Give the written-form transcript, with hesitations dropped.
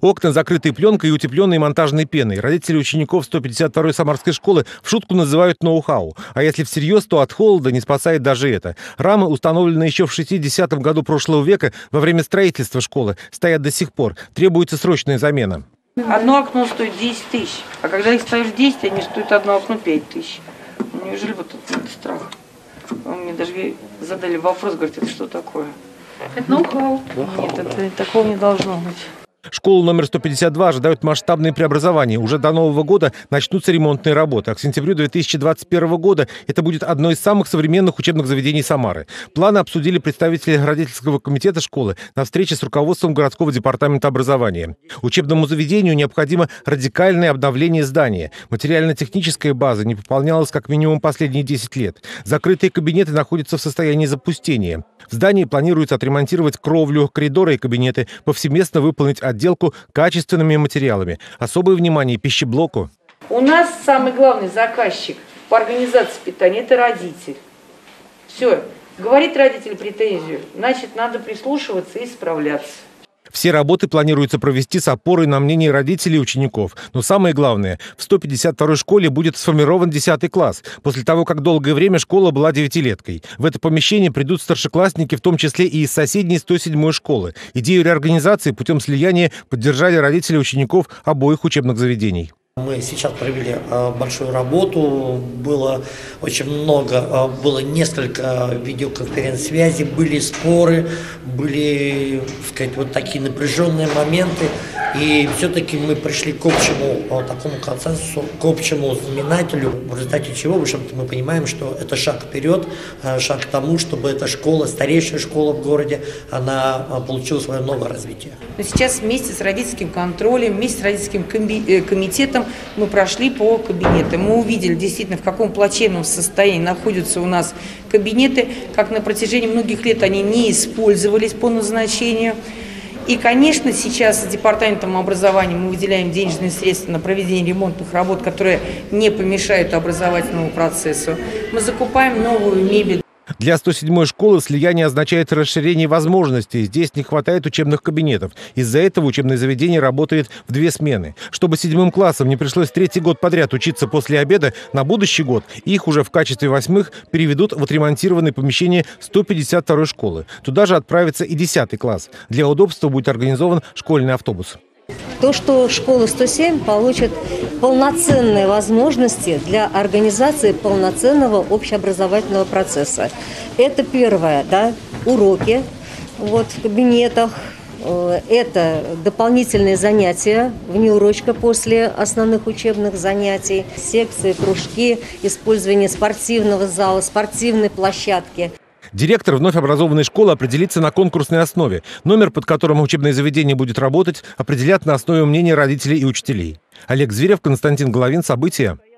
Окна, закрытые пленкой и утепленные монтажной пеной. Родители учеников 152-й Самарской школы в шутку называют ноу-хау. А если всерьез, то от холода не спасает даже это. Рамы, установленные еще в 60-м году прошлого века во время строительства школы, стоят до сих пор. Требуется срочная замена. Одно окно стоит 10 тысяч. А когда их ставишь 10, они стоят одно окно 5 тысяч. Неужели вот этот страх? Мне даже задали вопрос, говорят, это что такое? Это ноу-хау. Нет, это такого не должно быть. Школу номер 152 ожидают масштабные преобразования. Уже до Нового года начнутся ремонтные работы. А к сентябрю 2021 года это будет одно из самых современных учебных заведений Самары. Планы обсудили представители родительского комитета школы на встрече с руководством городского департамента образования. Учебному заведению необходимо радикальное обновление здания. Материально-техническая база не пополнялась как минимум последние 10 лет. Закрытые кабинеты находятся в состоянии запустения. В здании планируется отремонтировать кровлю, коридоры и кабинеты, повсеместно выполнить отделку качественными материалами. Особое внимание пищеблоку. У нас самый главный заказчик по организации питания – это родитель. Все, говорит родитель претензию, значит, надо прислушиваться и справляться. Все работы планируется провести с опорой на мнение родителей и учеников. Но самое главное, в 152-й школе будет сформирован 10 класс, после того, как долгое время школа была девятилеткой. В это помещение придут старшеклассники, в том числе и из соседней 107-й школы. Идею реорганизации путем слияния поддержали родители учеников обоих учебных заведений. Мы сейчас провели большую работу, было очень много, было несколько видеоконференц-связей, были споры, были, так сказать, вот такие напряженные моменты, и все-таки мы пришли к общему такому консенсусу, к общему знаменателю, в результате чего, в общем-то, мы понимаем, что это шаг вперед, шаг к тому, чтобы эта школа, старейшая школа в городе, она получила свое новое развитие. Сейчас вместе с родительским контролем, вместе с родительским комитетом мы прошли по кабинетам. Мы увидели действительно, в каком плачевном состоянии находятся у нас кабинеты, как на протяжении многих лет они не использовались по назначению. И, конечно, сейчас с департаментом образования мы выделяем денежные средства на проведение ремонтных работ, которые не помешают образовательному процессу. Мы закупаем новую мебель. Для 107-й школы слияние означает расширение возможностей. Здесь не хватает учебных кабинетов. Из-за этого учебное заведение работает в 2 смены. Чтобы 7-м классам не пришлось 3-й год подряд учиться после обеда, на будущий год их уже в качестве 8-х переведут в отремонтированное помещение 152-й школы. Туда же отправится и 10-й класс. Для удобства будет организован школьный автобус. То, что школа 107 получит полноценные возможности для организации полноценного общеобразовательного процесса. Это первое, да, уроки в кабинетах, это дополнительные занятия внеурочка после основных учебных занятий, секции, кружки, использование спортивного зала, спортивной площадки. Директор вновь образованной школы определится на конкурсной основе. Номер, под которым учебное заведение будет работать, определят на основе мнения родителей и учителей. Олег Зверев, Константин Головин. События.